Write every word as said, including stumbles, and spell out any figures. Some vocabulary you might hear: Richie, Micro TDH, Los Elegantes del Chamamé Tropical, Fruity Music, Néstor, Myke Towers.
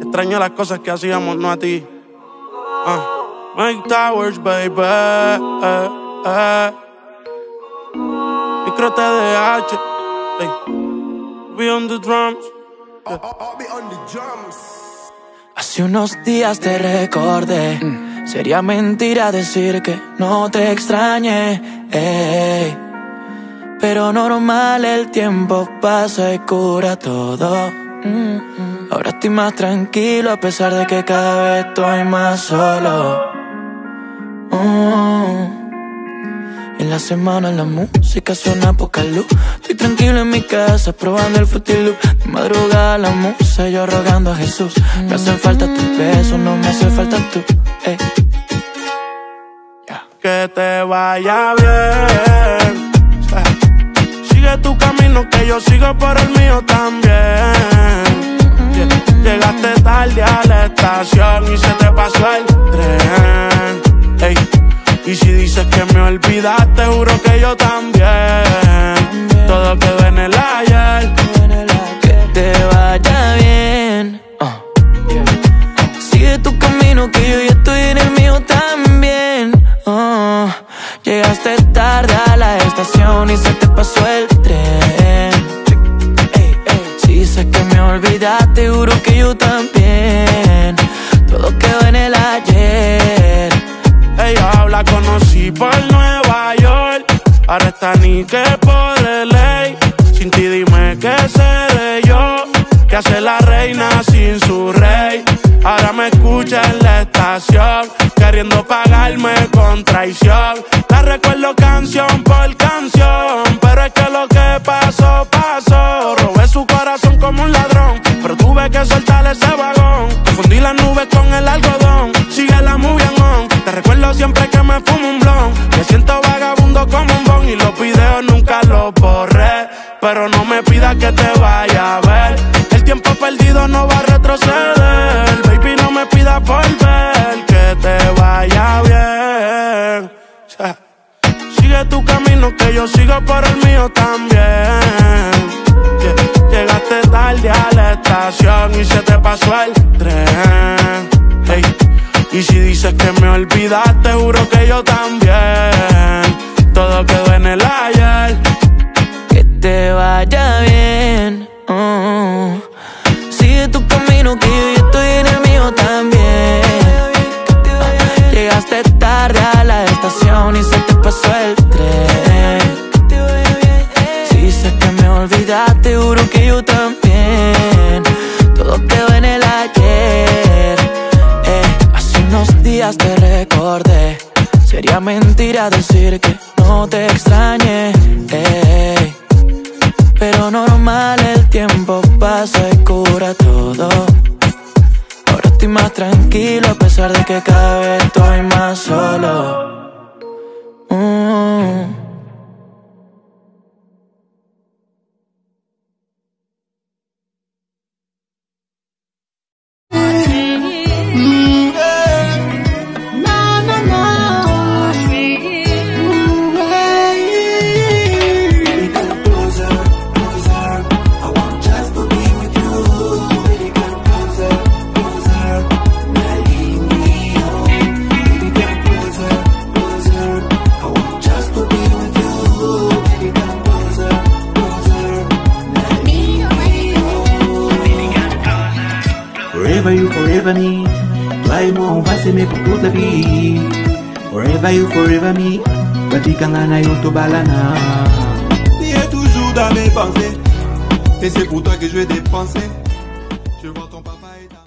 Extraño las cosas que hacíamos, no a ti. uh. Myke Towers, baby, eh, eh. Micro T D H, hey. Be on the drums, yeah. I'll be on the drums. Hace unos días te recordé. mm. Sería mentira decir que no te extrañé, hey. Pero normal, el tiempo pasa y cura todo. Mm-hmm. Ahora estoy más tranquilo a pesar de que cada vez estoy más solo. Mm-hmm. En la semana la música suena a poca luz. Estoy tranquilo en mi casa probando el Fruity Loop. De madrugada la musa y yo rogando a Jesús. Mm-hmm. Me hacen falta tus besos, no me hace falta tú. Hey. Yeah. Que te vaya bien. Sigue tu camino que yo sigo por el mío también. Llegaste tarde a la estación y se te pasó el tren. Ey. Y si dices que me olvidaste, juro que yo también. Todo quedó en el ayer. Que te vaya bien. uh. yeah. Sigue tu camino que yo ya estoy en el mío también. uh. Llegaste tarde a la estación y se te pasó el tren. Ey, ey. Si sé que me olvidaste, juro que yo también. Todo quedó en el ayer. Ella habla, conocí por Nueva York. Ahora está ni que por L A. Sin ti dime qué seré yo. ¿Qué hace la reina sin su rey? Ahora me escucha en la estación, queriendo pagarme con traición. La recuerdo canción por canción, pero es que lo que pasó, pasó. Robé su corazón como un ladrón, pero tuve que soltar ese vagón. Confundí las nubes con el algodón, sigue la movie on. Te recuerdo siempre que me fumo un blond. Me siento vagabundo como un bon y los videos nunca los borré. Pero no me pidas que te vaya a ver. El tiempo perdido no va a retroceder. Baby, no me pidas volver. Que te vaya bien. Sigue tu camino que yo sigo por el mío también. Llegaste tarde a la estación y se te pasó el tren. Hey. Y si dices que me olvidaste, juro que yo también. Todo quedó en el ayer. Que te vaya bien. uh-uh. Sigue tu camino que yo estoy en el mío también. uh, Llegaste tarde a la estación y se te pasó el tren. Si sé que me olvidaste, juro que yo también. Todo quedó en el ayer. eh, Hace unos días te recordé. Sería mentira decir que no te extrañé, eh. Pero normal, el tiempo pasa y cura todo. Ahora estoy más tranquilo a pesar de que cada vez estoy más solo. mm. Forever you, forever me, play mo vasime kukuta bi. Forever you, forever me, patikana na yoto balana. Tu es toujours dans mes pensées, et c'est pour toi que je vais dépenser. Je vois ton papa et ta...